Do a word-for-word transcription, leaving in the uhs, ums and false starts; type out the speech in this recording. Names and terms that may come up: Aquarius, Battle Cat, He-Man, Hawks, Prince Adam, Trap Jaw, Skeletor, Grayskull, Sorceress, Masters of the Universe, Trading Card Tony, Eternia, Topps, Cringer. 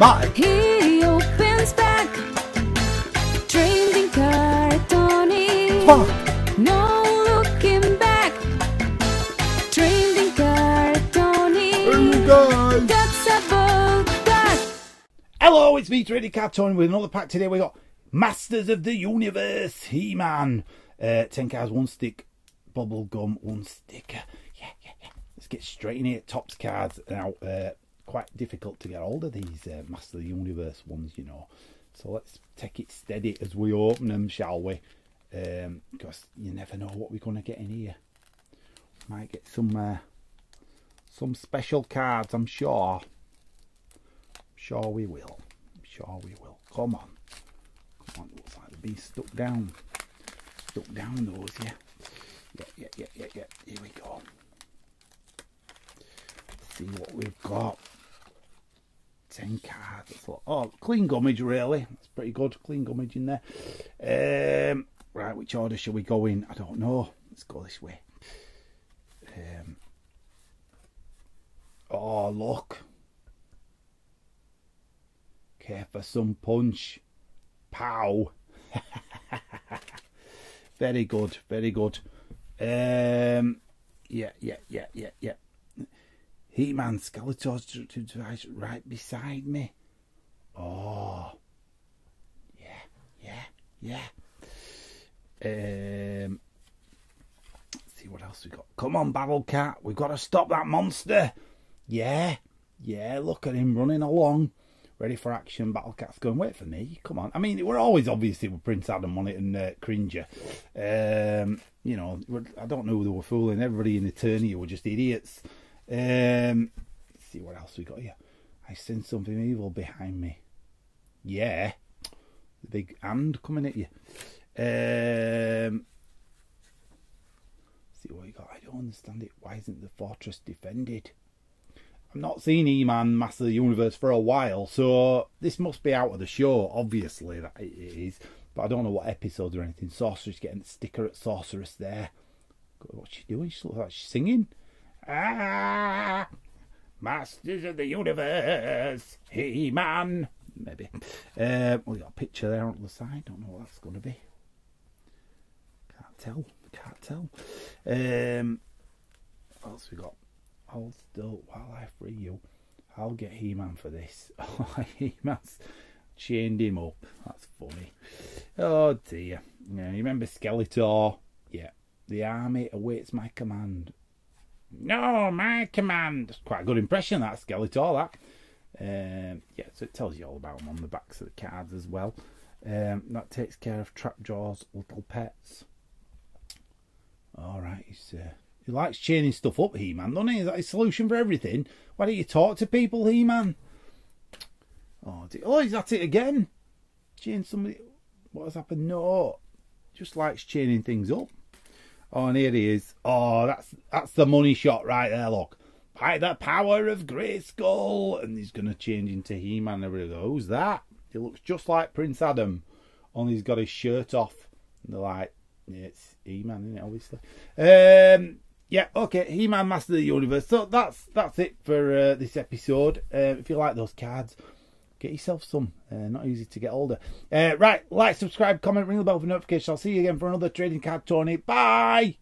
Bye. He opens back. Trading Card Tony. Fuck. No looking back. Trading Card Tony. Hey guys. That's about that. Hello, it's me, Trading Card Tony, with another pack today. We got Masters of the Universe, He-Man. Uh, ten cards, one stick, bubble gum, one sticker. Yeah, yeah, yeah. Let's get straight in here. Topps cards now. Uh, quite difficult to get hold of these uh, Master of the Universe ones, you know, so let's take it steady as we open them, shall we? Um because you never know what we're going to get in here. Might get some uh, some special cards. I'm sure I'm sure we will I'm sure we will come on, come on. Looks like they've been stuck down stuck down those. Yeah, yeah, yeah, yeah, yeah, yeah. Here we go. Let's see what we've got. Ten cards. Oh, clean gummage, really. That's pretty good. Clean gummage in there. Um, right, which order shall we go in? I don't know. Let's go this way. Um, oh, look. Care for some punch. Pow. Very good. Very good. Um, yeah, yeah, yeah, yeah, yeah. He-Man, Skeletor's destructive device right beside me. Oh, yeah, yeah, yeah. Um, let's see what else we got. Come on, Battle Cat, we've got to stop that monster. Yeah, yeah. Look at him running along, ready for action. Battle Cat's going, wait for me. Come on. I mean, we're always obviously with Prince Adam on it and uh, Cringer. Um, you know, I don't know who they were fooling. Everybody in Eternia were just idiots. Um, let's see what else we got here. I sense something evil behind me. Yeah, the big hand coming at you. Um, let's see what we got. I don't understand it. Why isn't the fortress defended? I've not seen He-Man, Master of the Universe, for a while, so this must be out of the show. Obviously that it is, but I don't know what episode or anything. Sorceress getting a sticker at Sorceress there. What's she doing? She looks like she's singing. Ah, Masters of the Universe, He-Man. Maybe. Uh, we got a picture there on the side. Don't know what that's going to be. Can't tell. Can't tell. Um, what else we got? Hold still while I free you. I'll get He-Man for this. Oh, He-Man's chained him up. That's funny. Oh dear. Yeah, you remember Skeletor? Yeah. The army awaits my command. No, my command. That's quite a good impression, that Skeletor, that. Um, yeah, so it tells you all about them on the backs of the cards as well. Um, that takes care of Trap Jaw's little pets. All right, he's, uh, he likes chaining stuff up, He-Man, doesn't he? Is that his solution for everything? Why don't you talk to people, He-Man? Oh, dear. Oh, is that it again? Chain somebody. What has happened? No. Just likes chaining things up. Oh, and here he is. Oh, that's that's the money shot right there, look. By the power of Grayskull. And he's going to change into He-Man. Everybody goes, who's that? He looks just like Prince Adam. Only he's got his shirt off. And they're like, yeah, it's He-Man, isn't it, obviously? Um, yeah, okay, He-Man, Master of the Universe. So that's that's it for uh, this episode. Uh, if you like those cards, get yourself some. Uh, not easy to get older. Uh, right, like, subscribe, comment, ring the bell for notifications. I'll see you again for another Trading Card Tony. Bye!